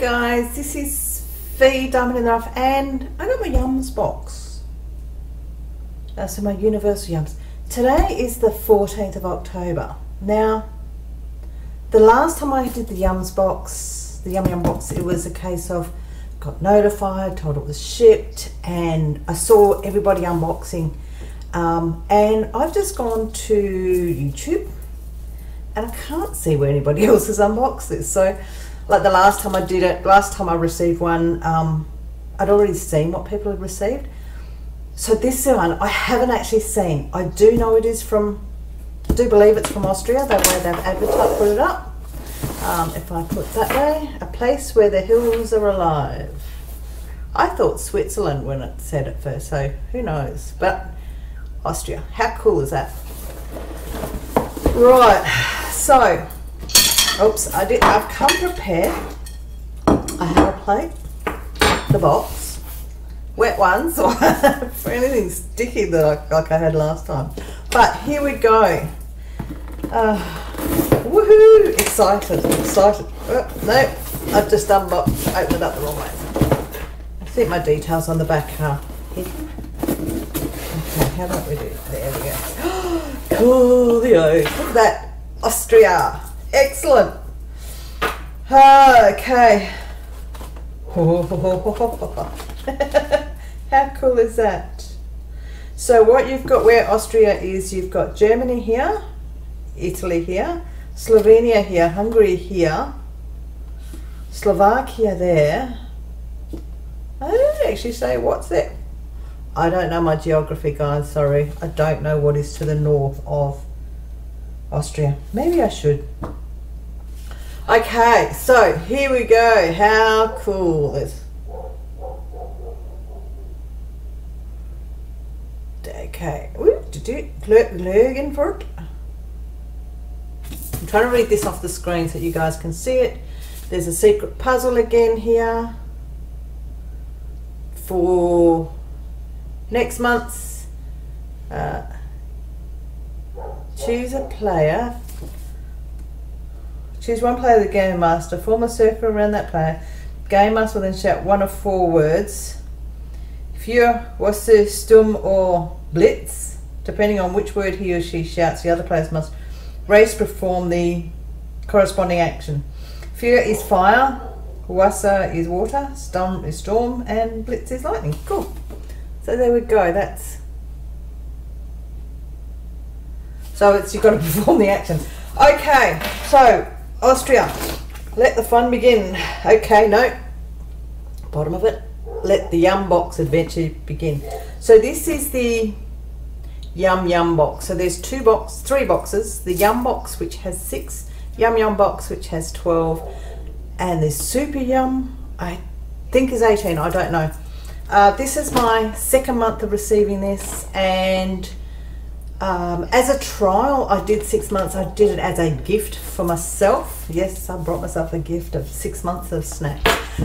guys, this is V Diamond in the Rough, and I got my Yums box. So my Universal Yums. Today is the 14th of October. Now, the last time I did the Yums box, the Yum box, it was a case of got notified, told it was shipped, and I saw everybody unboxing. And I've just gone to YouTube, and I can't see where anybody else has unboxed this. So, like the last time I did it, last time I received one, I'd already seen what people had received. So this one I haven't actually seen. I do know it is from, I do believe it's from Austria. That way they've advertised, put it up. If I put that way, a place where the hills are alive. I thought Switzerland when it said it first, so who knows? But Austria, how cool is that? Right, so, oops, I've come prepared. I have a plate, the box. Wet ones or anything sticky that I had last time. But here we go. Woohoo! Excited, excited. Oh, no, I've just opened it up the wrong way. I think my details on the back are hidden. Okay, how about we do it? There we go. Coolio. Look at that. Austria. Excellent. Okay. How cool is that? So what you've got where Austria is, you've got Germany here, Italy here, Slovenia here, Hungary here, Slovakia there. I don't actually say what's there. I don't know my geography, guys, sorry. I don't know what is to the north of Austria. Maybe I should. Okay, so here we go. How cool is... Okay, looking for it. I'm trying to read this off the screen so you guys can see it. There's a secret puzzle again here for next month's. Choose a player. Choose one player of the Game Master. Form a circle around that player. Game Master will then shout one of four words. If you're Wasser, Stum or Blitz, depending on which word he or she shouts, the other players must race perform the corresponding action. Fear is fire, Wasser is water, Stum is storm, and Blitz is lightning. Cool. So there we go. That's so it's you've got to perform the action. Okay, so Austria, let the fun begin. Okay, no. Bottom of it. Let the Yum box adventure begin. So this is the Yum box. So there's three boxes. The Yum box, which has 6, Yum box, which has 12, and the Super Yum, I think is 18. I don't know. This is my second month of receiving this, and as a trial, I did 6 months. I did it as a gift for myself. Yes, I brought myself a gift of 6 months of snacks.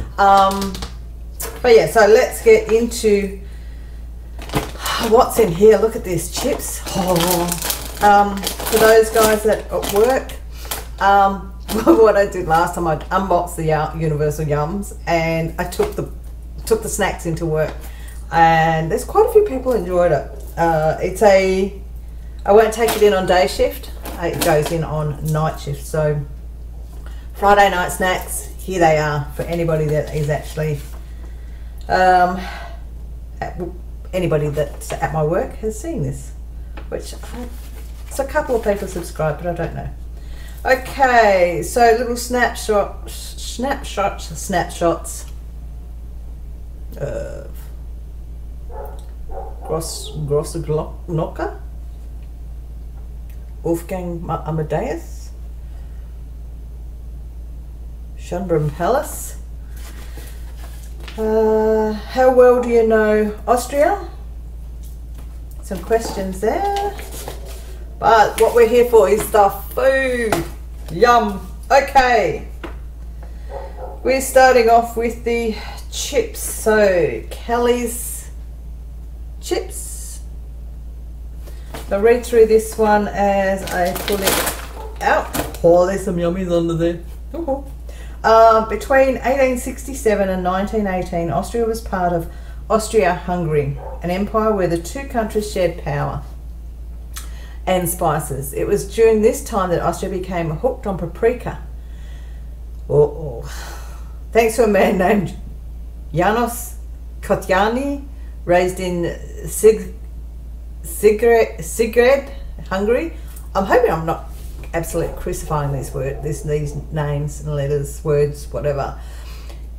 But yeah, so let's get into what's in here. Look at this, chips. Oh. For those guys that at work, what I did last time, I unboxed the Universal Yums, and I took the snacks into work, and there's quite a few people enjoyed it. I won't take it in on day shift. It goes in on night shift. So Friday night snacks, here they are for anybody that is actually. Anybody that's at my work has seen this, which it's a couple of people subscribed, but I don't know. Okay, so little snapshots of Grosse Glocke, Wolfgang Amadeus, Schönbrunn Palace. How well do you know Austria? Some questions there. But what we're here for is the food. Yum. Okay. We're starting off with the chips. So, Kelly's chips. I'll read through this one as I pull it out. Oh, there's some yummies under there. Between 1867 and 1918, Austria was part of Austria-Hungary, an empire where the two countries shared power and spices. It was during this time that Austria became hooked on paprika. Thanks to a man named János Kotányi, raised in Zagreb, Hungary. I'm hoping I'm not absolutely crucifying these names and letters, words, whatever.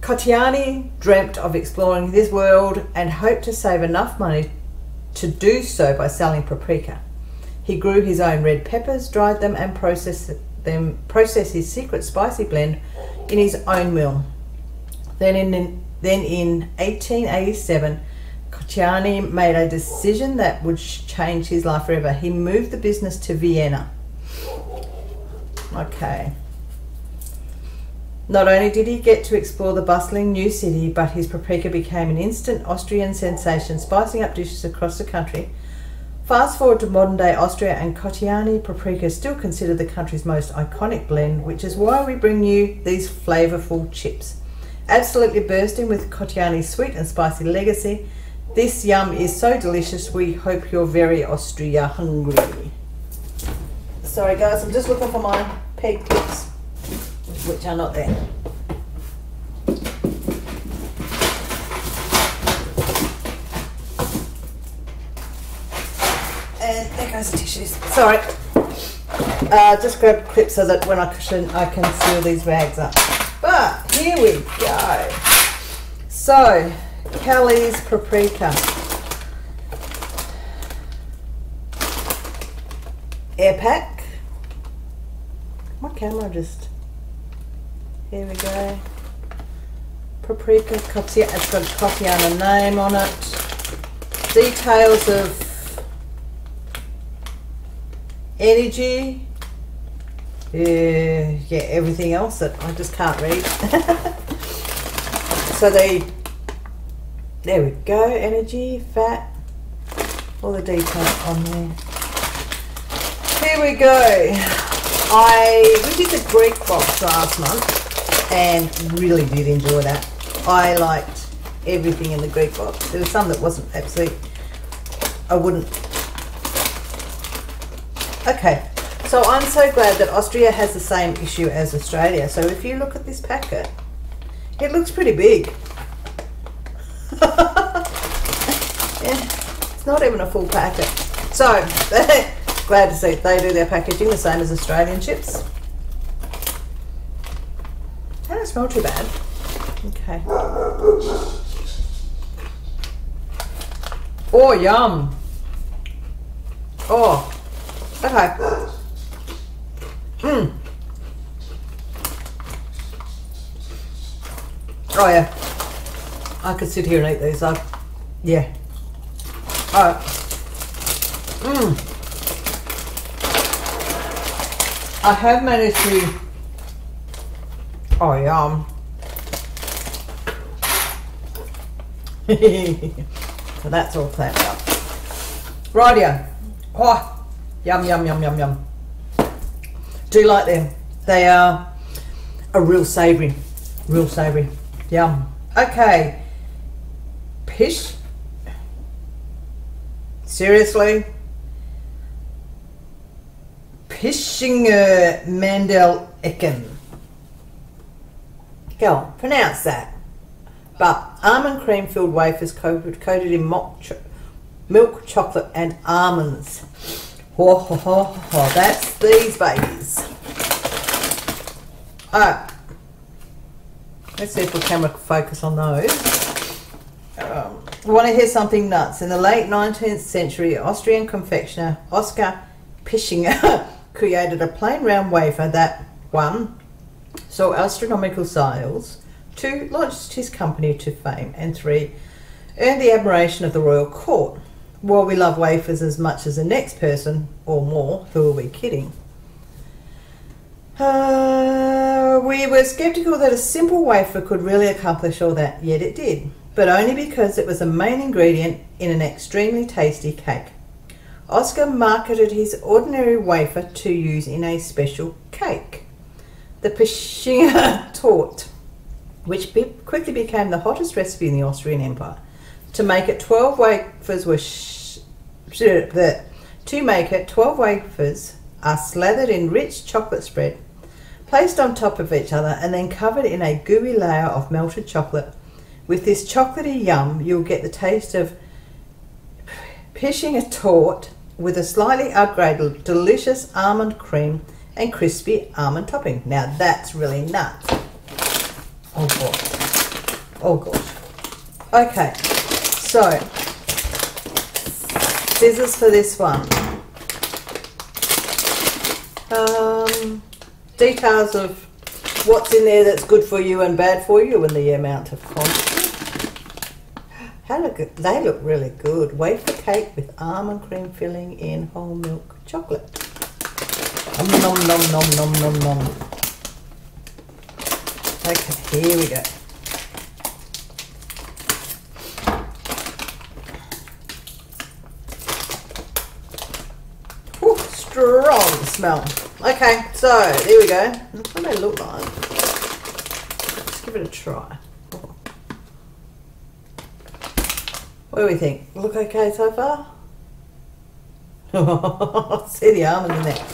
Kotányi dreamt of exploring this world and hoped to save enough money to do so by selling paprika. He grew his own red peppers, dried them and processed his secret spicy blend in his own mill. Then in 1887, Kotányi made a decision that would change his life forever. He moved the business to Vienna. Okay. Not only did he get to explore the bustling new city, but his paprika became an instant Austrian sensation, spicing up dishes across the country. Fast forward to modern day Austria, and Kotányi paprika is still considered the country's most iconic blend, which is why we bring you these flavourful chips. Absolutely bursting with Kotányi's sweet and spicy legacy, this yum is so delicious, we hope you're very Austria hungry. Sorry guys, I'm just looking for my peg clips, which are not there. And there goes the tissues. Sorry. Just grab clips so that when I can seal these bags up. But here we go. So, Kelly's paprika. Air pack. My camera just... Here we go. Paprika, it's got a Kotányi name on it. Details of energy, yeah, everything else that I just can't read. So there we go, energy, fat, all the detail on there. Here we go. We did the Greek box last month and really did enjoy that. I liked everything in the Greek box. There was some that wasn't absolutely, I wouldn't. Okay, so I'm so glad that Austria has the same issue as Australia. So if you look at this packet, it looks pretty big. Yeah, it's not even a full packet. So, glad to see they do their packaging the same as Australian chips. They don't smell too bad. Okay. Oh, yum. Oh. Okay. Mmm. Oh yeah. I could sit here and eat these. Yeah. Alright. Mmm. I have managed to. Oh yum. So that's all clamped up. Rightio. Oh. Yum, yum, yum, yum, yum. Do like them. They are a real savoury. Real savoury. Yum. Okay. Pish. Seriously? Pischinger Mandel Ecken. Go on, pronounce that. But almond cream filled wafers coated in milk, chocolate and almonds. Ho, ho, ho, ho. That's these babies. Alright. Let's see if the camera can focus on those. I want to hear something nuts. In the late 19th century, Austrian confectioner Oscar Pischinger created a plain round wafer that 1. Saw astronomical sales, 2. Launched his company to fame, and 3. Earned the admiration of the royal court. Well, we love wafers as much as the next person, or more, who are we kidding? We were sceptical that a simple wafer could really accomplish all that, yet it did, but only because it was the main ingredient in an extremely tasty cake. Oscar marketed his ordinary wafer to use in a special cake. the Pischinger Torte, which quickly became the hottest recipe in the Austrian Empire. To make it, 12 wafers are slathered in rich chocolate spread, placed on top of each other and then covered in a gooey layer of melted chocolate. With this chocolatey yum, you'll get the taste of Pischinger Torte with a slightly upgraded delicious almond cream and crispy almond topping. Now that's really nuts. Oh gosh. Oh gosh. Okay, so scissors for this one. Details of what's in there that's good for you and bad for you, and the amount of quantity. They look really good. Wafer cake with almond cream filling in whole milk chocolate. Nom nom nom nom nom nom. Okay, here we go. Ooh, strong smell. Okay, so there we go. That's what they look like. Let's give it a try. What do we think? Look okay so far? I see the almond in there.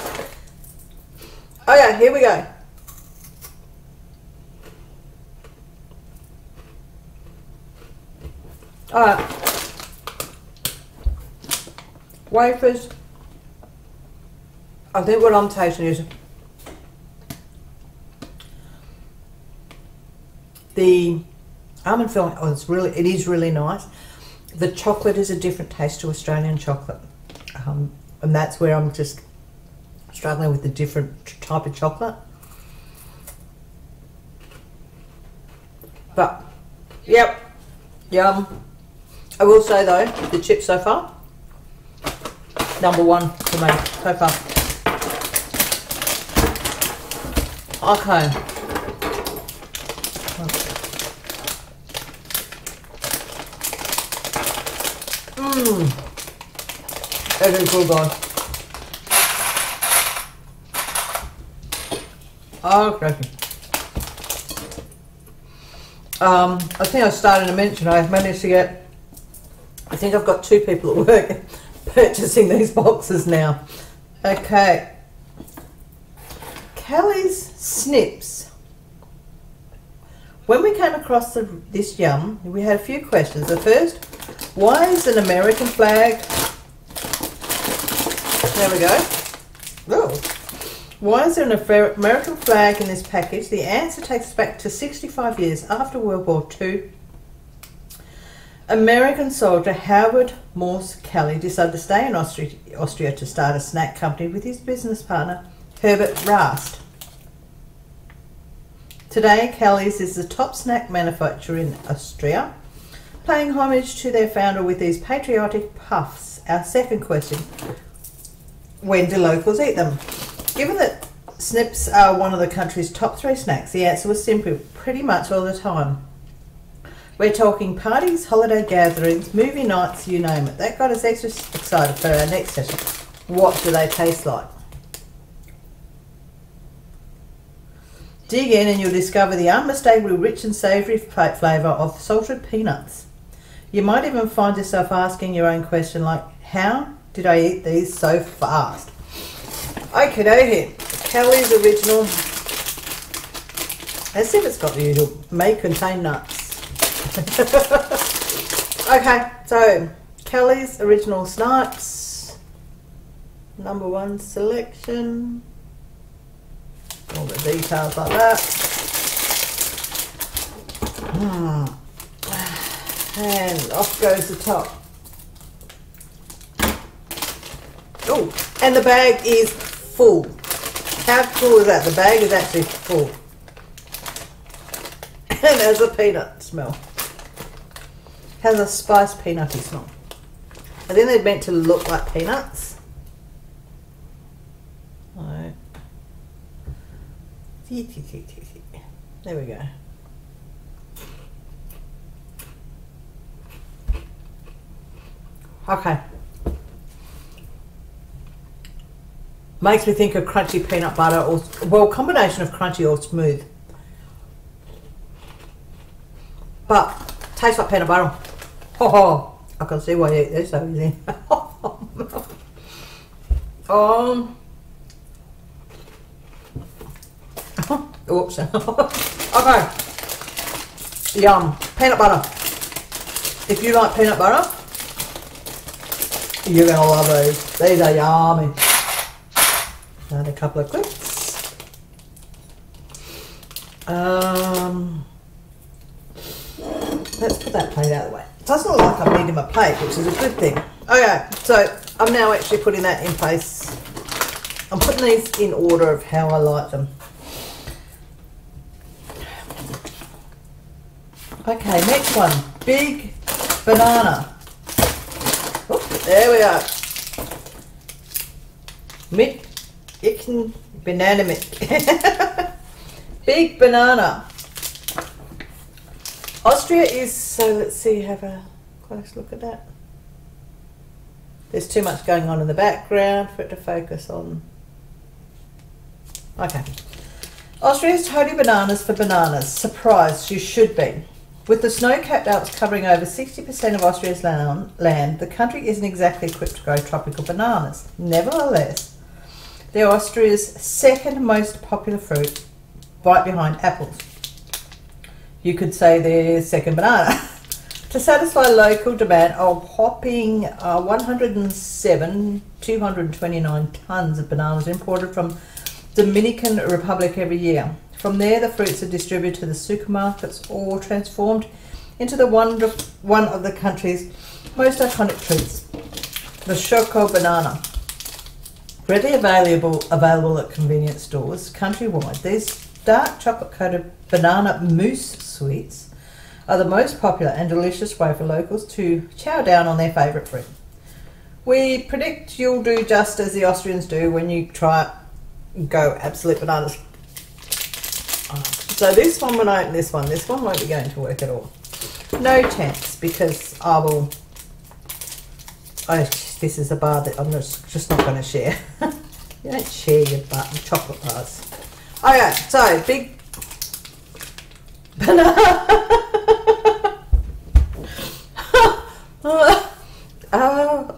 Okay, here we go. Alright. Wafers. I think what I'm tasting is the almond filling. Oh, it is really nice. The chocolate is a different taste to Australian chocolate, and that's where I'm just struggling with the different type of chocolate. But yep, yum. I will say though, the chips so far, #1 for me so far. Okay. Mmm. That is good, guys. Okay. I think I started to mention I've managed to get, I think I've got 2 people at work purchasing these boxes now. Okay. Kelly's Snips. When we came across this yum, we had a few questions. The first, why is an American flag? There we go. Oh. Why is there an American flag in this package? The answer takes us back to 65 years after World War II. American soldier Howard Morse Kelly decided to stay in Austria to start a snack company with his business partner Herbert Rast. Today, Kelly's is the top snack manufacturer in Austria, paying homage to their founder with these patriotic puffs. Our second question, when do locals eat them? Given that snips are one of the country's top 3 snacks, the answer was simple, pretty much all the time. We're talking parties, holiday gatherings, movie nights, you name it. That got us extra excited for our next session. What do they taste like? Dig in and you'll discover the unmistakably rich and savoury flavour of salted peanuts. You might even find yourself asking your own question like, how did I eat these so fast? Okie dokie, Kelly's Original. Let's see if it's got the usual, may contain nuts. Okay, so Kelly's Original Snipes, #1 selection. All the details like that. And off goes the top. Oh, and the bag is full. How cool is that? The bag is actually full. And has a peanut smell. Has a spiced peanutty smell. I think they're meant to look like peanuts. Alright. There we go. Okay. Makes me think of crunchy peanut butter or, well, combination of crunchy or smooth. But tastes like peanut butter. Oh, I can see why you eat this over there. Oops. Okay. Yum. Peanut butter. If you like peanut butter, you're going to love these. These are yummy. And a couple of clips. Let's put that plate out of the way. It doesn't look like I'm needing my plate, which is a good thing. Okay, so I'm now actually putting that in place. I'm putting these in order of how I like them. Okay, next one, big banana. Oops, there we are. Mit Icken banana milk. Big banana. Austria is, so let's see, have a close look at that. There's too much going on in the background for it to focus on. Okay. Austria's totally bananas for bananas. Surprised you should be. With the snow-capped Alps covering over 60% of Austria's land, the country isn't exactly equipped to grow tropical bananas. Nevertheless, they're Austria's second most popular fruit, right behind apples. You could say their second banana. To satisfy local demand, I'm hopping 229 tons of bananas imported from Dominican Republic every year. From there, the fruits are distributed to the supermarkets or transformed into the one of the country's most iconic treats, the Schoko-Banane. Readily available at convenience stores countrywide, these dark chocolate-coated banana mousse sweets are the most popular and delicious way for locals to chow down on their favourite fruit. We predict you'll do just as the Austrians do when you try it. Go absolute bananas. So this one, when I open this one won't be going to work at all. No chance, because I will... this is a bar that I'm just not going to share. You don't share your chocolate bars. Okay, so big banana.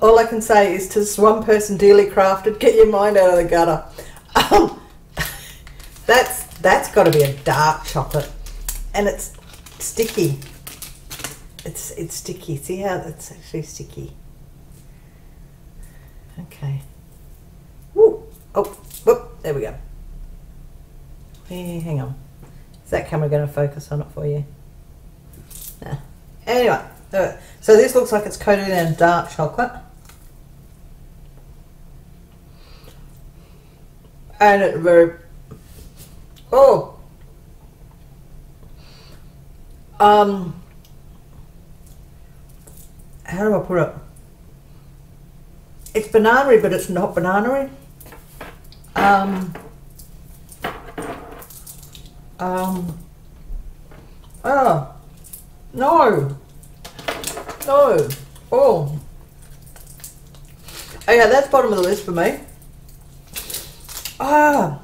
All I can say is to this one person, dearly crafted, get your mind out of the gutter. That's got to be a dark chocolate, and it's sticky. It's sticky. See how it's actually sticky. Okay. Woo. Oh, whoop. There we go. Yeah, hang on. Is that camera going to focus on it for you? Nah. Anyway, so this looks like it's coated in dark chocolate. And it's very... Oh! How do I put it? It's banana-y, but it's not banana-y. Oh no, no, oh, okay, that's bottom of the list for me. Ah,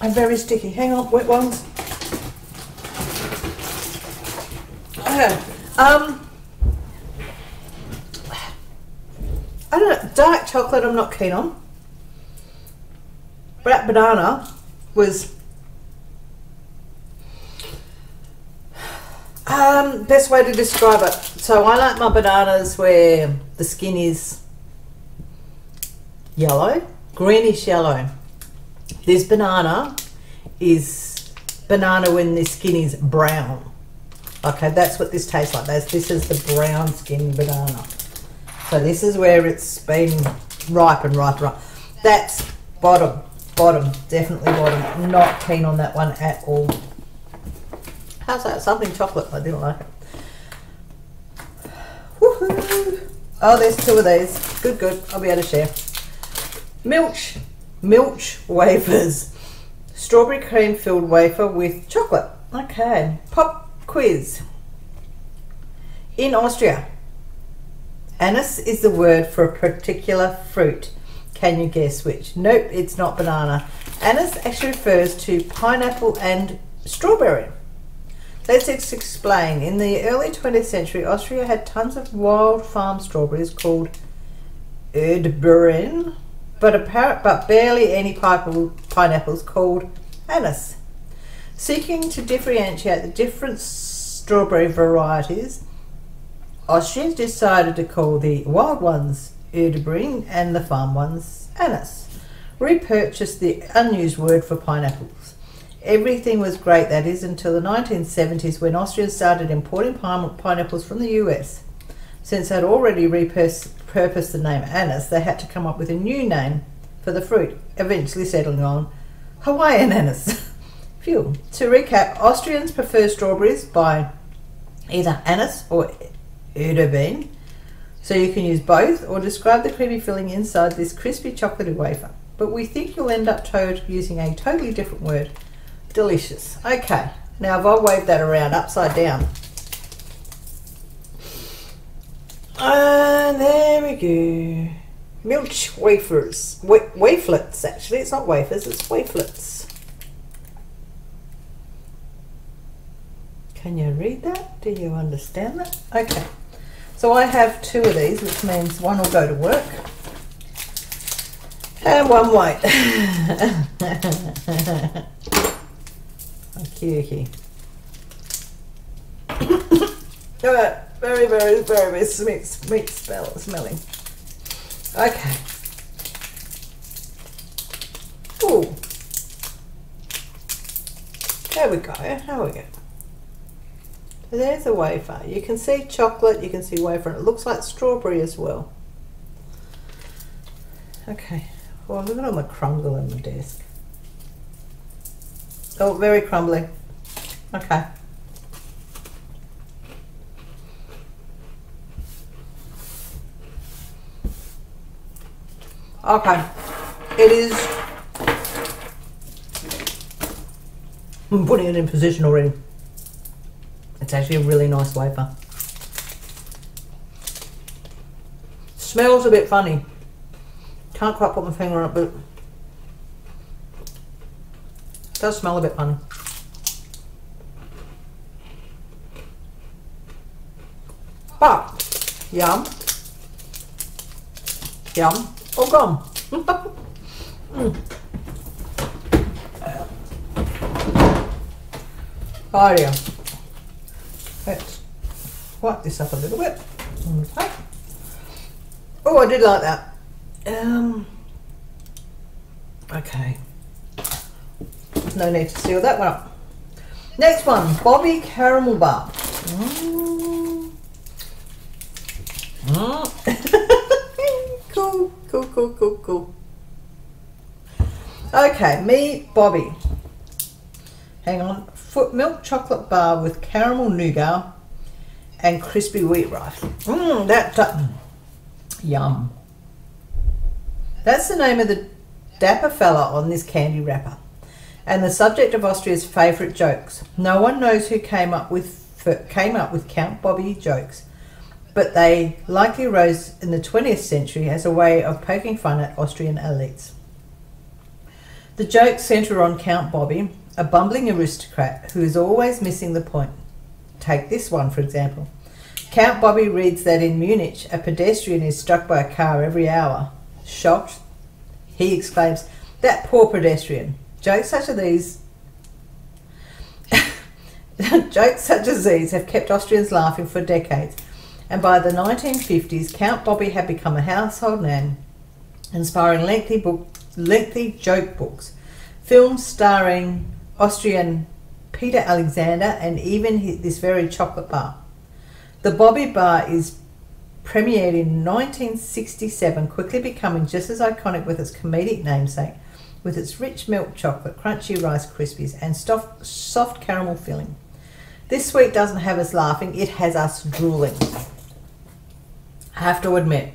I'm very sticky. Hang on, wet ones. Okay, I don't know, dark chocolate I'm not keen on. But that banana was best way to describe it. So I like my bananas where the skin is yellow, greenish yellow. This banana is banana when the skin is brown. Okay, that's what this tastes like. This is the brown skin banana. So this is where it's been ripe and ripe, ripe. That's bottom, bottom, definitely bottom. Not keen on that one at all. How's that? Something chocolate. I didn't like it. Woohoo! Oh, there's two of these. Good, good. I'll be able to share. Milch. Milch wafers. Strawberry cream filled wafer with chocolate. Okay. Pop quiz. In Austria, anise is the word for a particular fruit. Can you guess which? Nope, it's not banana. Anise actually refers to pineapple and strawberry. Let's explain. In the early 20th century, Austria had tons of wild farm strawberries called Erdbeeren, but barely any pineapples called anise. Seeking to differentiate the different strawberry varieties, Austrians decided to call the wild ones Erdbeeren and the farm ones anise. Repurchased the unused word for pineapples. Everything was great, that is, until the 1970s when Austrians started importing pineapples from the US. Since they'd already repurposed the name anise, they had to come up with a new name for the fruit, eventually settling on Hawaiian anise. Phew. To recap, Austrians prefer strawberries by either anise or Erdbeeren, so you can use both, or describe the creamy filling inside this crispy chocolatey wafer. But we think you'll end up using a totally different word. Delicious. Okay, now if I wave that around upside down. And there we go. Milch wafers. Wafelets, actually. It's not wafers, it's wafelets. Can you read that? Do you understand that? Okay. So I have two of these, which means one will go to work and one won't. Okey dokey. Very, very, very sweet smelling. Okay. Ooh. There we go. There we go. So there's a wafer. You can see chocolate, you can see wafer, and it looks like strawberry as well. Okay. Well, look at all my crumble on the desk. Oh, very crumbly. Okay. Okay. It is... I'm putting it in position already. It's actually a really nice wafer. Smells a bit funny. Can't quite put my finger on it, but it does smell a bit funny. But yum, yum, all gone. Oh yeah. Let's wipe this up a little bit. Okay. Oh, I did like that. Okay. No need to seal that one up. Next one, Bobby Caramel Bar. Cool, cool, cool, cool, cool. Okay, me, Bobby. Hang on. Foot milk chocolate bar with caramel nougat and crispy wheat rice. Mmm, that's yum. That's the name of the dapper fella on this candy wrapper and the subject of Austria's favourite jokes. No one knows who came up with Count Bobby jokes, but they likely arose in the 20th century as a way of poking fun at Austrian elites. The jokes centre on Count Bobby, a bumbling aristocrat who is always missing the point. Take this one, for example. Count Bobby reads that in Munich, a pedestrian is struck by a car every hour. Shocked, he exclaims, "That poor pedestrian." Jokes such as these have kept Austrians laughing for decades, and by the 1950s, Count Bobby had become a household name, inspiring lengthy joke books, films starring Austrian Peter Alexander, and even this very chocolate bar. The Bobby Bar is premiered in 1967, quickly becoming just as iconic with its comedic namesake, with its rich milk chocolate, crunchy Rice Krispies, and soft caramel filling. This sweet doesn't have us laughing, it has us drooling. I have to admit,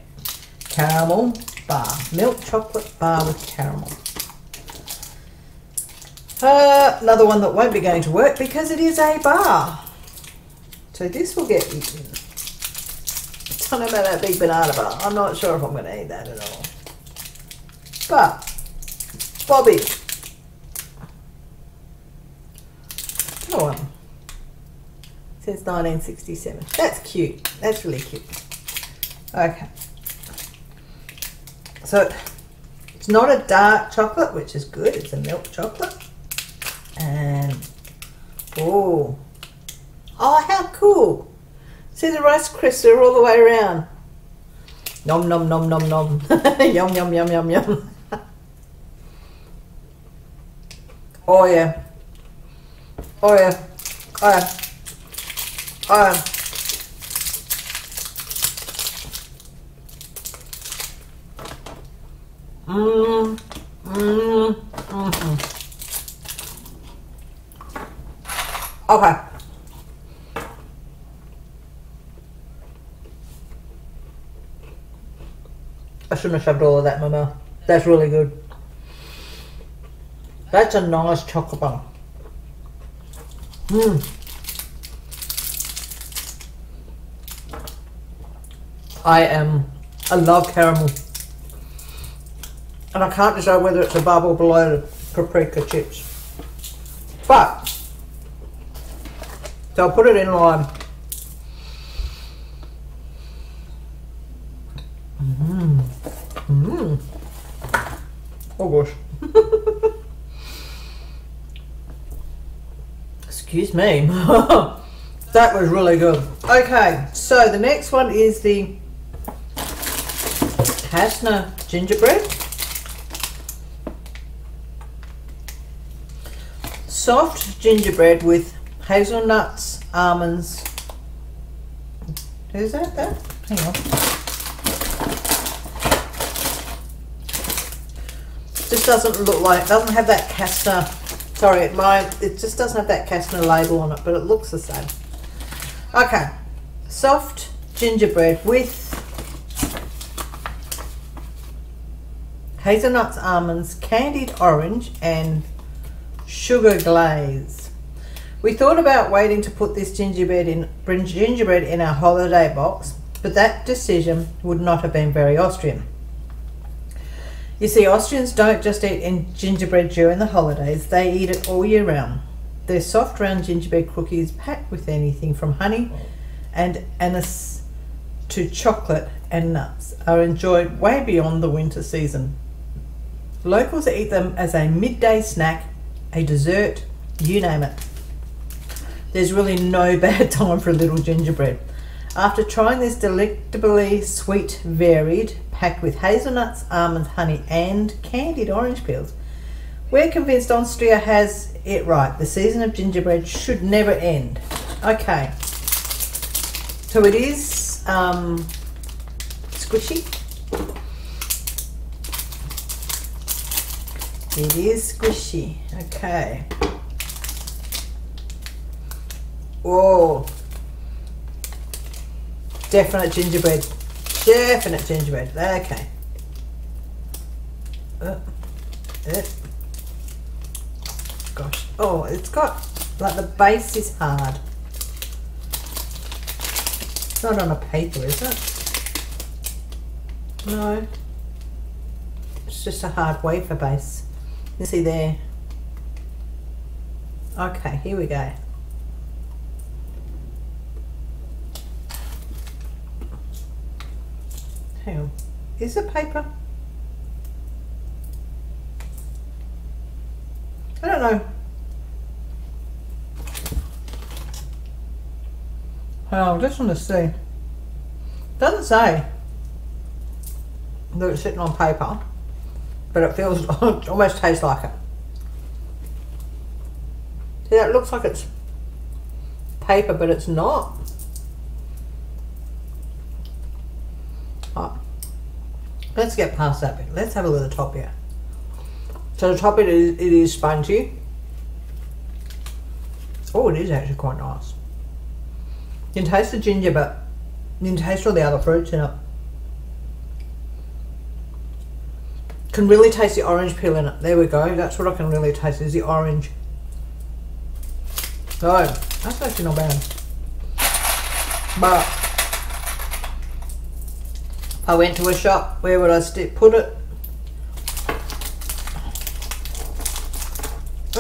caramel bar, milk chocolate bar with caramel. Another one that won't be going to work because it is a bar. So this will get eaten. I don't know about that big banana bar. I'm not sure if I'm going to eat that at all. But Bobby, come on, since 1967. That's cute. That's really cute. Okay. So it's not a dark chocolate, which is good. It's a milk chocolate. And oh, how cool. See the Rice Crisps are all the way around. Nom nom nom nom nom. Yum yum yum yum yum. Oh yeah. Oh yeah. Oh yeah. Oh yeah. Mmm. Mmm. Mm-hmm. Okay. I shouldn't have shoved all of that in my mouth. That's really good. That's a nice chocolate bar. Mmm. I love caramel. And I can't decide whether it's above or below the paprika chips. But, so I'll put it in lime. Oh gosh. Excuse me. That was really good. Okay, so the next one is the Hasna gingerbread. Soft gingerbread with hazelnuts, almonds. Who's that there? Hang on. Just doesn't look like, doesn't have that Kastner, sorry, it just doesn't have that Kastner label on it, but it looks the same. Okay, soft gingerbread with hazelnuts, almonds, candied orange and sugar glaze. We thought about waiting to put this gingerbread in our holiday box, but that decision would not have been very Austrian. You see, Austrians don't just eat gingerbread during the holidays, they eat it all year round. Their soft round gingerbread cookie is packed with anything from honey and anise to chocolate and nuts, are enjoyed way beyond the winter season. Locals eat them as a midday snack, a dessert, you name it. There's really no bad time for a little gingerbread. After trying this delectably sweet, varied, packed with hazelnuts, almonds, honey and candied orange peels, we're convinced Austria has it right. The season of gingerbread should never end. Okay, so it is squishy. It is squishy. Okay. Whoa. Definite gingerbread. Definite gingerbread. Okay. Gosh. Oh, it's got, like, the base is hard. It's not on a paper, is it? No. It's just a hard wafer base. You see there. Okay, here we go. Hang on. Is it paper? I don't know. Oh, I just want to see. Doesn't say that it's sitting on paper, but it feels almost tastes like it. See, that looks like it's paper, but it's not. Let's get past that bit. Let's have a look at the top here. So the top bit is, it is spongy. Oh, it is actually quite nice. You can taste the ginger, but you can taste all the other fruits in it. Can really taste the orange peel in it. There we go. That's what I can really taste, is the orange. Oh, that's actually not bad. But I went to a shop, where would I put it?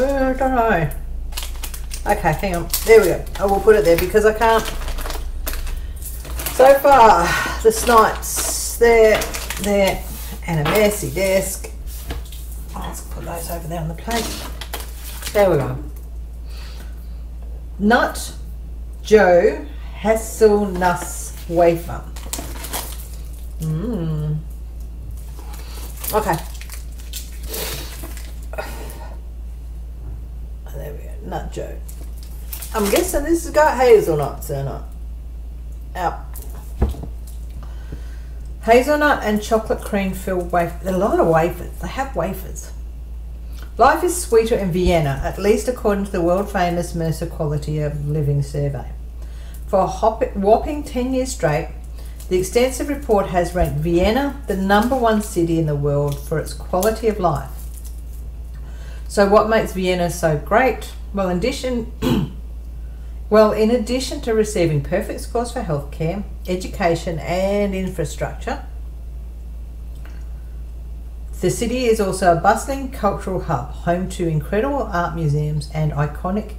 I don't know. Okay, hang on. There we go. I will put it there because I can't. So far, the snipes there, and a messy desk. Let's put those over there on the plate. There we go. Nut Joe Hazelnuts wafer. Mmm. Okay. There we go. Nut Joe. I'm guessing this has got hazelnuts in it. Out. Hazelnut and chocolate cream filled wafers. A lot of wafers. They have wafers. Life is sweeter in Vienna, at least according to the world-famous Mercer Quality of Living Survey. For a whopping 10 years straight, the extensive report has ranked Vienna the #1 city in the world for its quality of life. So what makes Vienna so great? Well, in addition to receiving perfect scores for healthcare, education and infrastructure, the city is also a bustling cultural hub, home to incredible art museums and iconic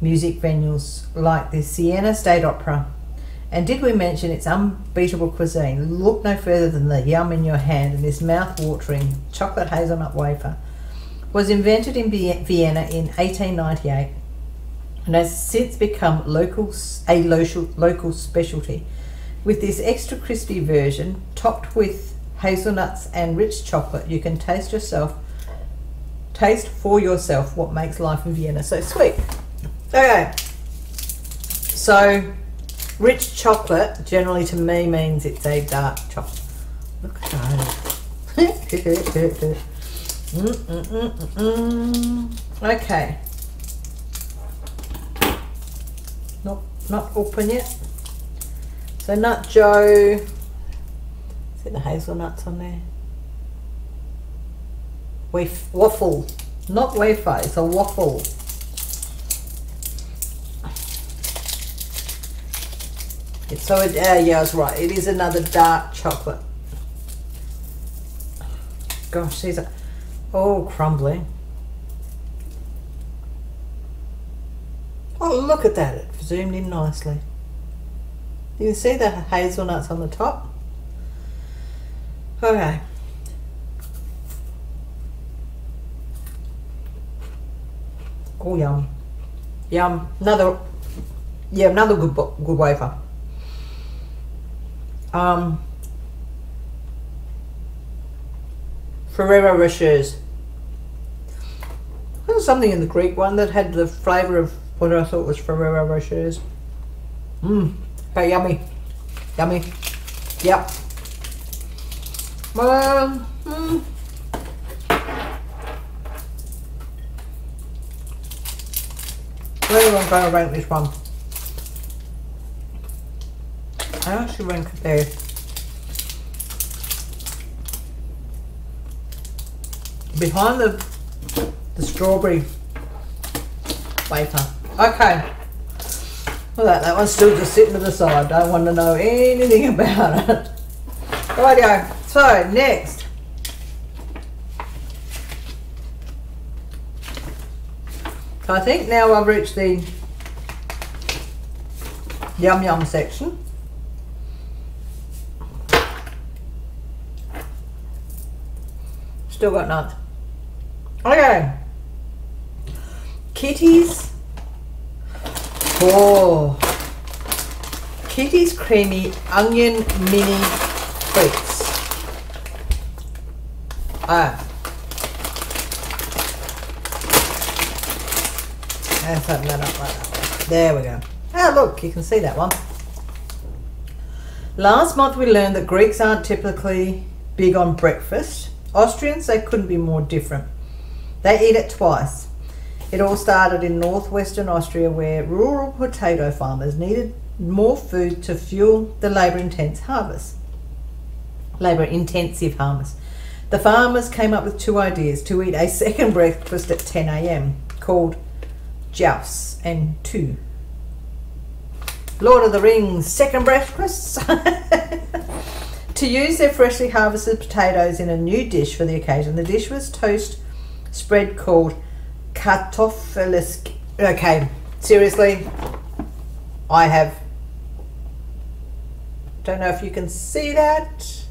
music venues like the Siena State Opera. And did we mention its unbeatable cuisine? Look no further than the yum in your hand, and this mouth-watering chocolate hazelnut wafer was invented in Vienna in 1898 and has since become a local specialty, with this extra crispy version topped with hazelnuts and rich chocolate. You can taste for yourself what makes life in Vienna so sweet. Okay, so rich chocolate generally to me means it's a dark chocolate. Look at that. Okay, not open yet. So Nut Joe. Get the hazelnuts on there. Waffle, not wafer, it's a waffle. Yeah, I was right. It is another dark chocolate. Gosh, these are all crumbly. Oh, look at that. It zoomed in nicely. You can see the hazelnuts on the top. Okay. Oh, yum. Yum. Another good wafer. Ferrero Rochers. There was something in the Greek one that had the flavour of what I thought was Ferrero Rochers. Mmm. Very yummy. Yummy. Yep. Where am I going to rank this one? I actually rank it there. Behind the strawberry wafer. Okay. Well, that one's still just sitting to the side. Don't want to know anything about it. Rightio. So next, I think now I've reached the yum yum section. Still got nuts. Okay, Kitties. Oh, Kitties creamy onion mini treats. Let's open that up like that. There we go. Ah, look, you can see that one. Last month we learned that Greeks aren't typically big on breakfast. Austrians, they couldn't be more different. They eat it twice. It all started in northwestern Austria, where rural potato farmers needed more food to fuel the labour-intensive harvest. The farmers came up with two ideas to eat a second breakfast at 10 a.m. called Jouse and Two. Lord of the Rings second breakfasts. To use their freshly harvested potatoes in a new dish for the occasion, the dish was toast spread called Kartoffelisk. Okay, seriously, I have, don't know if you can see that,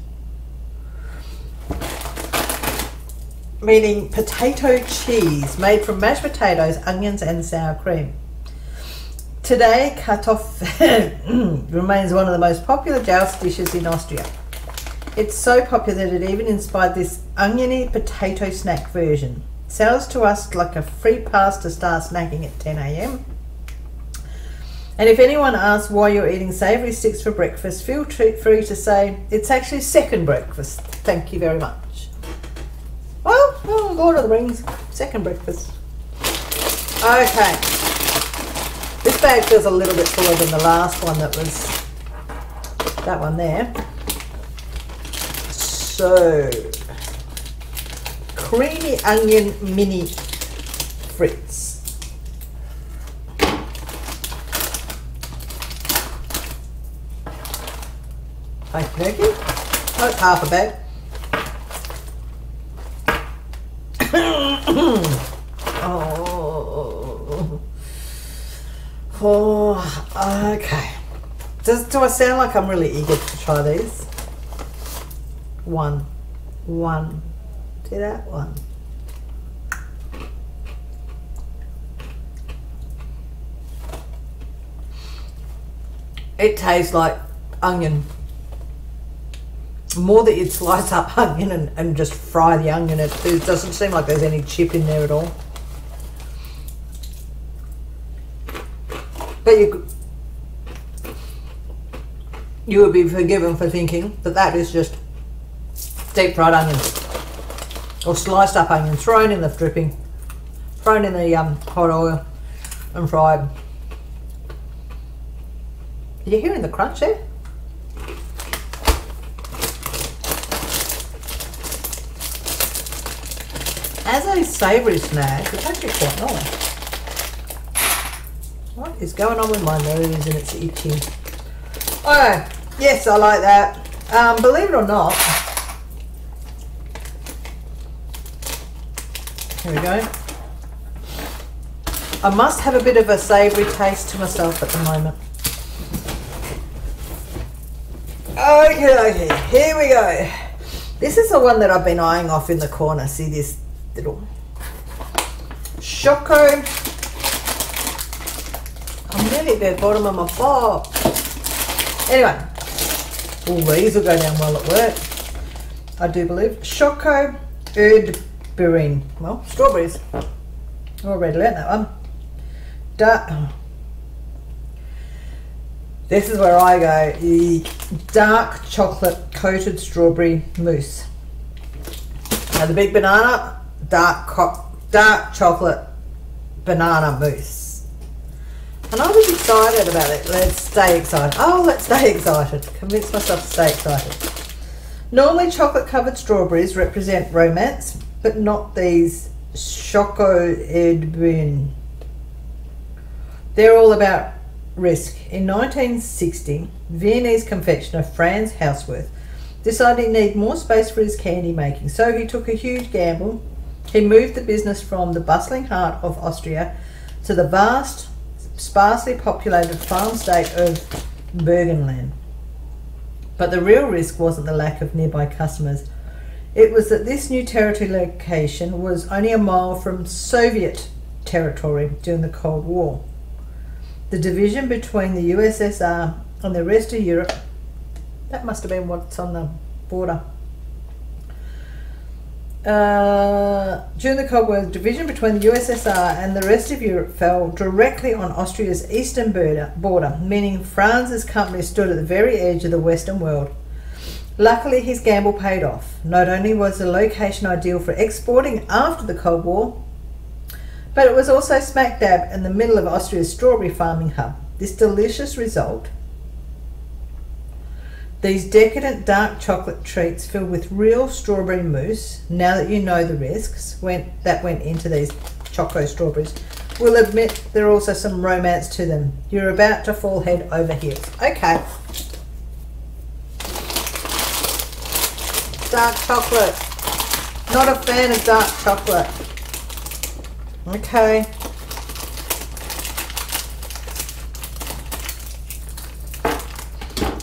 meaning potato cheese made from mashed potatoes, onions and sour cream. Today, Kartoffel remains one of the most popular joust dishes in Austria. It's so popular that it even inspired this oniony potato snack version. Sounds to us like a free pass to start snacking at 10 a.m. And if anyone asks why you're eating savoury sticks for breakfast, feel free to say, it's actually second breakfast, thank you very much. Well, oh, Lord of the Rings, second breakfast. Okay, this bag feels a little bit fuller than the last one that was, that one there. So, creamy onion mini Fritz. Okay, oh, it's half a bag. Oh, okay. Do I sound like I'm really eager to try these? One. Do that one. It tastes like onion. More that you'd slice up onion and just fry the onion. It doesn't seem like there's any chip in there at all. But you would be forgiven for thinking that that is just deep fried onions or sliced up onion thrown in the dripping, thrown in the hot oil and fried. Are you hearing the crunch there? As a savoury snack, it's actually quite nice. What is going on with my nose and it's itchy? Oh, yes, I like that. Believe it or not, here we go. I must have a bit of a savoury taste to myself at the moment. Okay, here we go. This is the one that I've been eyeing off in the corner. See this? Schoko. I'm nearly at the bottom of my box. Anyway, all these will go down well at work, I do believe. Schoko Erdbeeren. Well, strawberries. I already learned that one. This is where I go. The dark chocolate coated strawberry mousse. Now the big banana. Dark chocolate banana mousse, and I was excited about it. Let's stay excited. Oh, let's stay excited. Convince myself to stay excited. Normally, chocolate covered strawberries represent romance, but not these Schoko Erdbeeren. They're all about risk. In 1960, Viennese confectioner Franz Hauswirth decided he needed more space for his candy making, so he took a huge gamble. He moved the business from the bustling heart of Austria to the vast, sparsely populated farm state of Bergenland. But the real risk wasn't the lack of nearby customers. It was that this new territory location was only a mile from Soviet territory during the Cold War. The division between the USSR and the rest of Europe, that must have been what's on the border. During the Cold War, the division between the USSR and the rest of Europe fell directly on Austria's eastern border, meaning Franz's company stood at the very edge of the Western world. Luckily, his gamble paid off. Not only was the location ideal for exporting after the Cold War, but it was also smack dab in the middle of Austria's strawberry farming hub. This delicious result, these decadent dark chocolate treats filled with real strawberry mousse, now that you know the risks that went into these choco strawberries, we'll admit there are also some romance to them. You're about to fall head over heels. Okay. Dark chocolate. Not a fan of dark chocolate. Okay.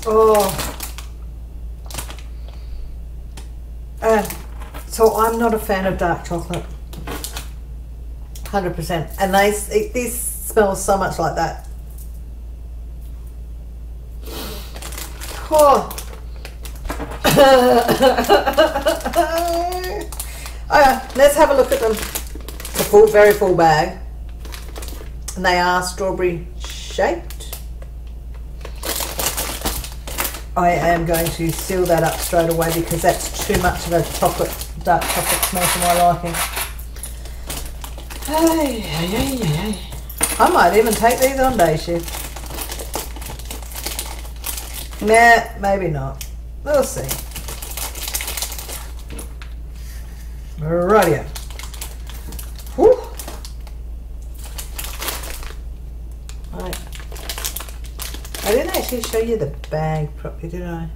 Oh. So I'm not a fan of dark chocolate. 100%. And these smell so much like that. Oh. Let's have a look at them. It's a full, very full bag. And they are strawberry shaped. I am going to seal that up straight away because that's too much of a chocolate, dark chocolate smell for my liking. I might even take these on day shift. Nah, maybe not. We'll see. Rightio. Whew. Right. I didn't actually show you the bag properly, did I?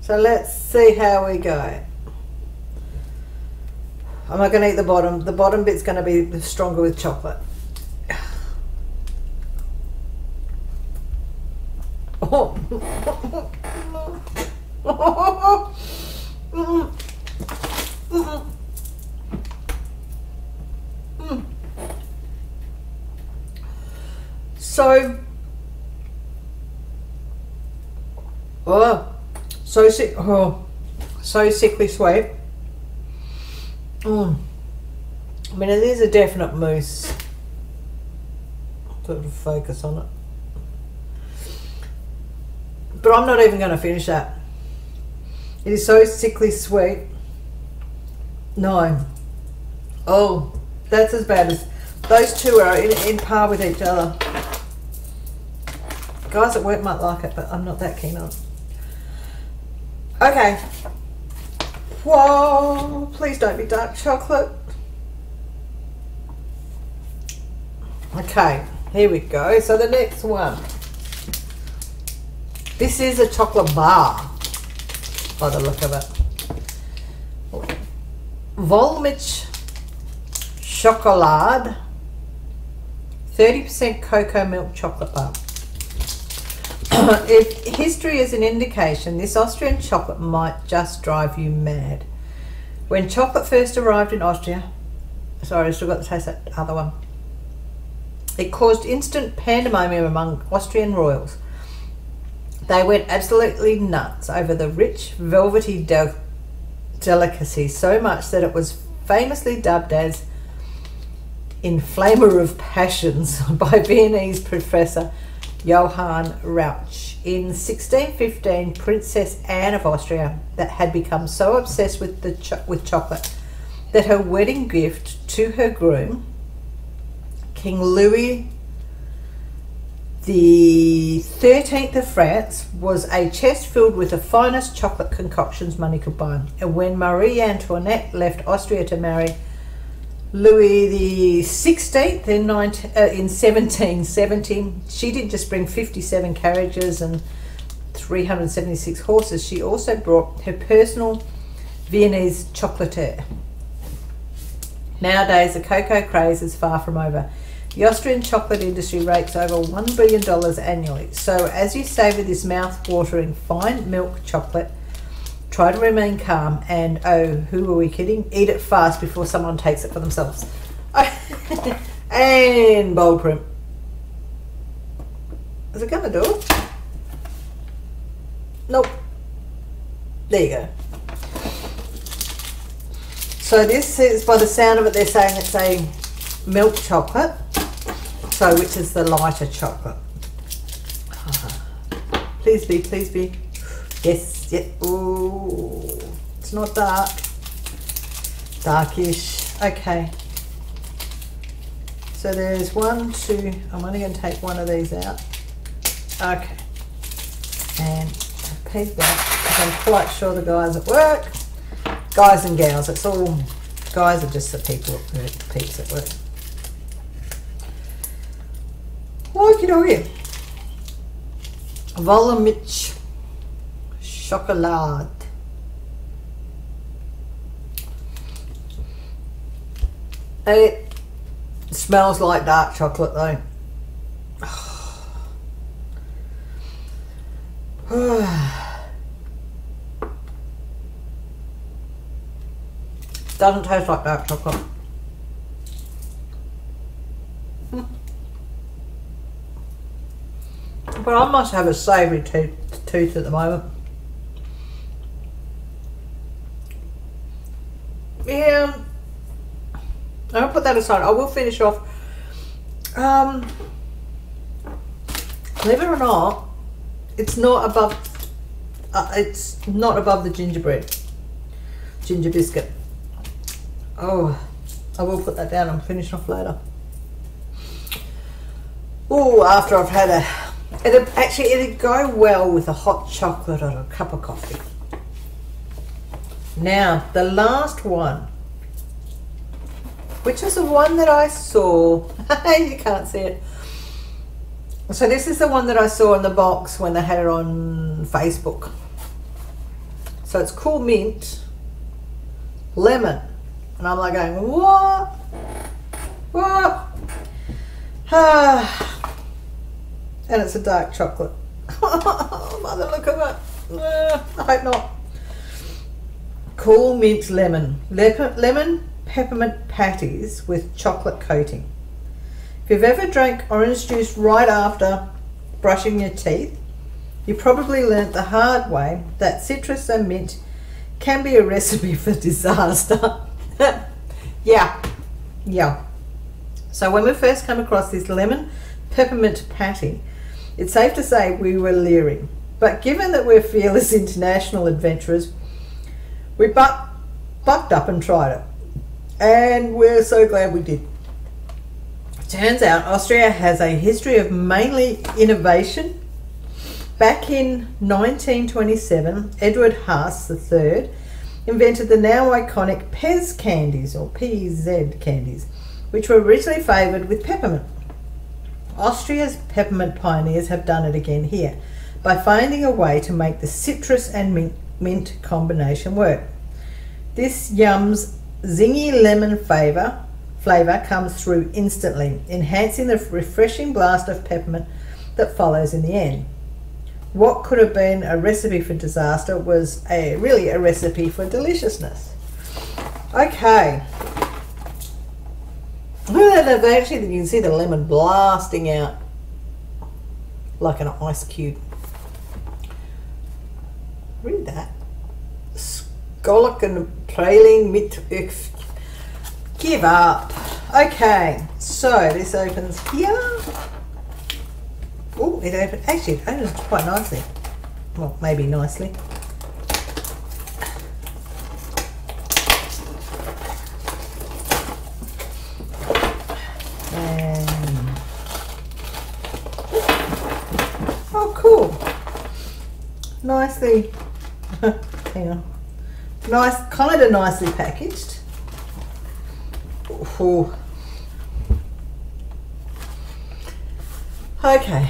So let's see how we go. I'm not going to eat the bottom. The bottom bit's going to be stronger with chocolate. So sickly sweet. I mean, it is a definite mousse. Sort of focus on it. But I'm not even going to finish that. It is so sickly sweet. No. Oh, that's as bad as... Those two are in par with each other. Guys at work might like it, but I'm not that keen on it. Okay. Whoa, please don't be dark chocolate. Okay, here we go. So the next one. This is a chocolate bar, by the look of it. Vollmilch Schokolade, 30% cocoa milk chocolate bar. If history is an indication, this Austrian chocolate might just drive you mad. When chocolate first arrived in Austria, sorry, I still got to taste that other one, it caused instant pandemonium among Austrian royals. They went absolutely nuts over the rich, velvety delicacy, so much that it was famously dubbed as Inflamer of Passions by Viennese professor Johann Rauch. In 1615, Princess Anne of Austria that had become so obsessed with chocolate that her wedding gift to her groom, King Louis the 13th of France, was a chest filled with the finest chocolate concoctions money could buy. And when Marie Antoinette left Austria to marry Louis the 16th in 1770, she didn't just bring 57 carriages and 376 horses, she also brought her personal Viennese chocolatier. Nowadays, the cocoa craze is far from over. The Austrian chocolate industry rakes over $1 billion annually. So as you savour this mouth-watering fine milk chocolate, try to remain calm and, oh, who are we kidding? Eat it fast before someone takes it for themselves. And bold print. Is it gonna do it? Nope. There you go. So this is, by the sound of it, they're saying it's a milk chocolate, so which is the lighter chocolate. Please be, please be. Yes, yeah. Ooh, it's not dark. Darkish. Okay. So there's one, two. I'm only going to take one of these out. Okay. And I peed that. I'm quite sure the guys at work, guys and gals, it's all, guys are just the people at work. Okie dokie. Vollmilch Chocolade. It It smells like dark chocolate though. Doesn't taste like dark chocolate. But I must have a savoury tooth at the moment. Yeah, I'll put that aside. I will finish off. Believe it or not, it's not above. It's not above the gingerbread, ginger biscuit. Oh, I will put that down and finish off later. Oh, after I've had a. It'd go well with a hot chocolate or a cup of coffee. Now, the last one, which is the one that I saw. You can't see it. So this is the one that I saw in the box when they had it on Facebook. So it's cool mint, lemon. And I'm like going, what? What? And it's a dark chocolate. Oh, mother, look at it. I hope not. Cool mint lemon. Lemon peppermint patties with chocolate coating. If you've ever drank orange juice right after brushing your teeth, you probably learnt the hard way that citrus and mint can be a recipe for disaster. Yeah. So when we first came across this lemon peppermint patty, it's safe to say we were leery, but given that we're fearless international adventurers, we bucked up and tried it, and we're so glad we did. Turns out Austria has a history of mainly innovation. Back in 1927, Edward Haas III invented the now iconic Pez candies, or PZ candies, which were originally favoured with peppermint. Austria's peppermint pioneers have done it again here by finding a way to make the citrus and mint combination work. This yum's zingy lemon flavour comes through instantly, enhancing the refreshing blast of peppermint that follows in the end. What could have been a recipe for disaster was really a recipe for deliciousness. Okay. Actually, you can see the lemon blasting out like an ice cube. Read that. Skolaken Preling mit. Give up. Okay, so this opens here. Oh, it opened. Actually, it opens quite nicely. Well, maybe nicely. Nicely, hang on, nicely packaged. Ooh. Okay,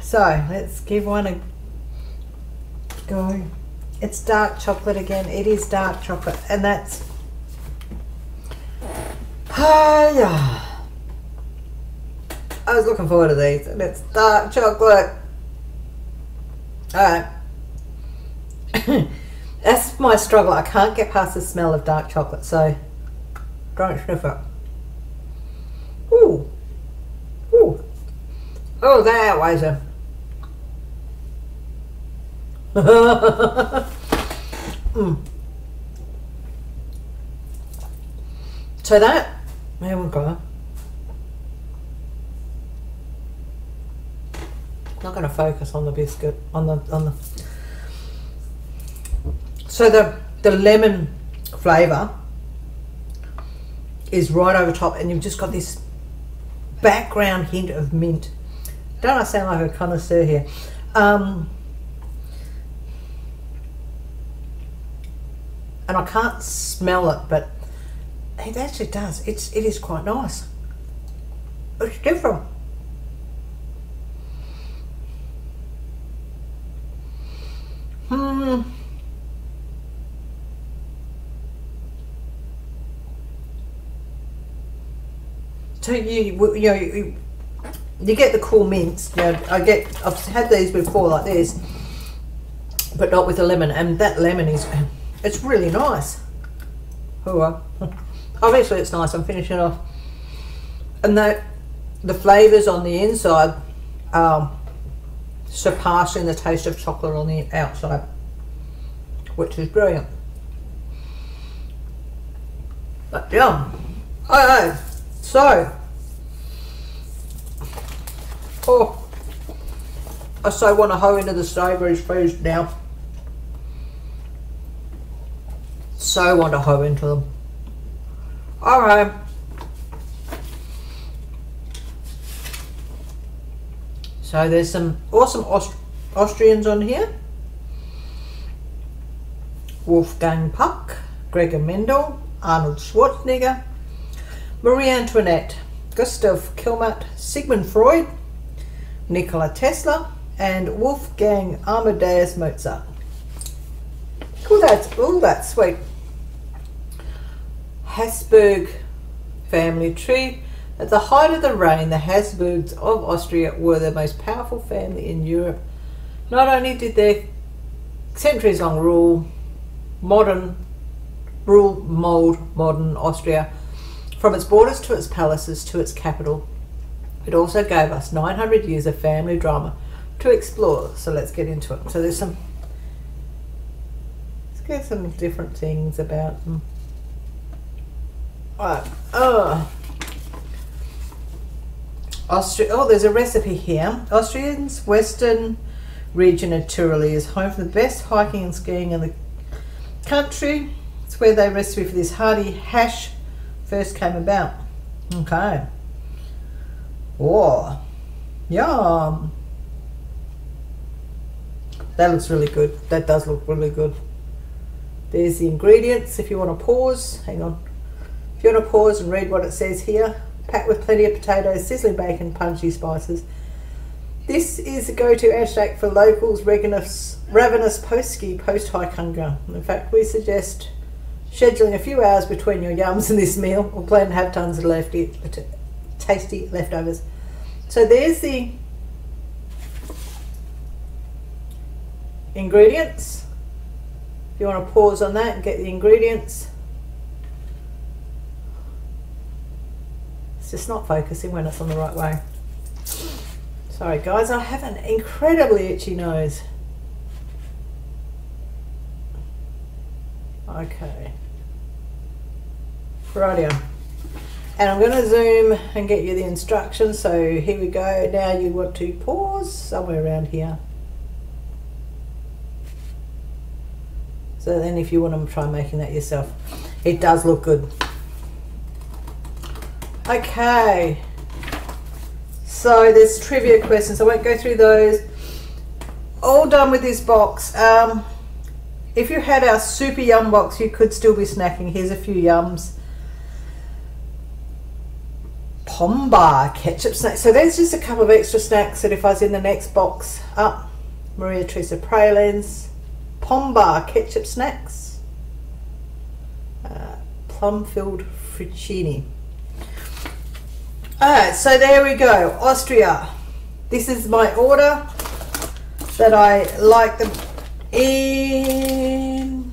so let's give one a go. It's dark chocolate again. It is dark chocolate, and that's I was looking forward to these, and it's dark chocolate. All right. That's my struggle. I can't get past the smell of dark chocolate, so don't sniff it. Ooh. Ooh. Oh, that outweighs it. So that, there we go. I'm not going to focus on the biscuit, on the So the lemon flavour is right over top, and you've just got this background hint of mint. Don't I sound like a connoisseur here? And I can't smell it, but it actually does. It is quite nice. It's different. you get the cool mints. You know, I've had these before like this, but not with the lemon. And that lemon is, it's really nice. Oh well, obviously it's nice. I'm finishing off, and the flavors on the inside are surpassing the taste of chocolate on the outside, which is brilliant. But yum. Oh, I so want to hoe into the savoury foods now. So want to hoe into them. Alright. So there's some awesome Austrians on here. Wolfgang Puck, Gregor Mendel, Arnold Schwarzenegger, Marie Antoinette, Gustav Klimt, Sigmund Freud, Nikola Tesla, and Wolfgang Amadeus Mozart. Oh, that's sweet. Habsburg family tree. At the height of the reign, the Habsburgs of Austria were the most powerful family in Europe. Not only did their centuries-long rule mould modern Austria, from its borders to its palaces to its capital. It also gave us 900 years of family drama to explore, so let's get into it. So there's some, let's get some different things about them. Right. Oh. Austria, oh, there's a recipe here. Austria's western region of Tirol is home for the best hiking and skiing in the country. It's where they recipe for this hearty hash first came about. Okay. Oh, yum. That looks really good. That does look really good. There's the ingredients if you want to pause. Hang on. If you want to pause and read what it says here. Packed with plenty of potatoes, sizzling bacon, punchy spices. This is a go-to abstract for locals' ravenous post-ski, post-hike hunger. In fact, we suggest scheduling a few hours between your yums and this meal. We'll plan to have tons of tasty leftovers. So there's the ingredients. If you want to pause on that and get the ingredients. It's just not focusing when it's on the right way. Sorry guys, I have an incredibly itchy nose. Okay. Rightio. And I'm going to zoom and get you the instructions. So here we go. Now you want to pause somewhere around here. So then if you want to try making that yourself, it does look good. Okay. So there's trivia questions. I won't go through those. All done with this box. If you had our super yum box, you could still be snacking. Here's a few yums. Pombar ketchup snack. So there's just a couple of extra snacks that if I was in the next box up. Maria Teresa pralines. Pombar ketchup snacks. Plum-filled fettuccine. Alright, so there we go. Austria. This is my order that I like them in.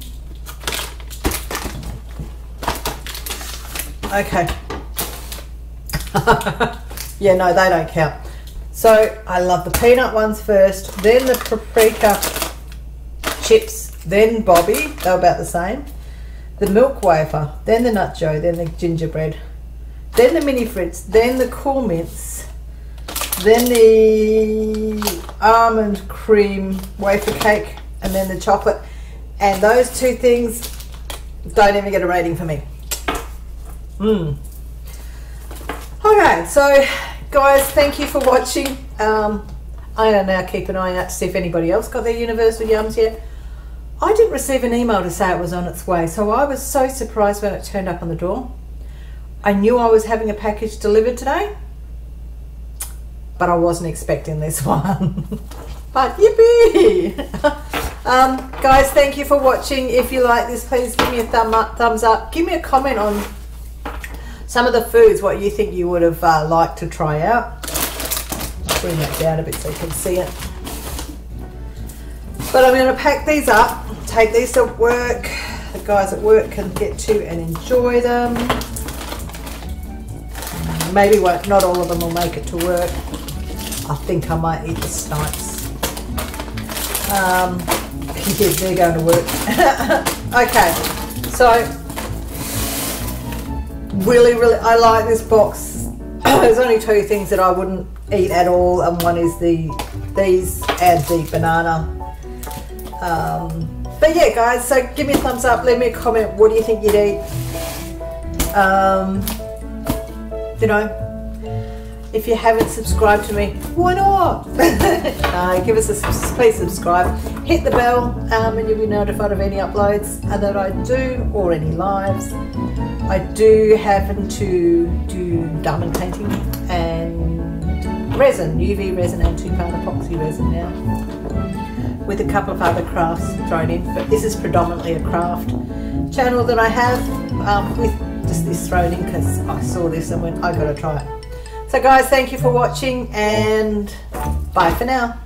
Okay. Yeah, no, they don't count. So I love the peanut ones first, then the paprika chips, then Bobby, they're about the same, the milk wafer, then the Nut Joe, then the gingerbread, then the mini Fritz, then the cool mints, then the almond cream wafer cake, and then the chocolate. And those two things don't even get a rating for me. Okay, so guys, thank you for watching. I now keep an eye out to see if anybody else got their Universal Yums yet. I didn't receive an email to say it was on its way, so I was so surprised when it turned up on the door. I knew I was having a package delivered today, but I wasn't expecting this one. But yippee! Guys, thank you for watching. If you like this, please give me a thumbs up. Give me a comment on Some of the foods, what you think you would have liked to try out. I'll bring that down a bit so you can see it. But I'm going to pack these up, take these to work. The guys at work can get to and enjoy them. Maybe not all of them will make it to work. I think I might eat the snipes. Yeah, they're going to work. Okay, so really, I like this box. There's only two things that I wouldn't eat at all, and one is these and the banana. But yeah, guys, so give me a thumbs up. Leave me a comment. What do you think you'd eat? You know, if you haven't subscribed to me, why not? Give us a please subscribe, hit the bell, and you'll be notified of any uploads that I do or any lives. I do happen to do diamond painting and resin, UV resin and two-part epoxy resin now, with a couple of other crafts thrown in, but this is predominantly a craft channel that I have, with just this thrown in because I saw this and went, I gotta try it. So guys, thank you for watching and bye for now.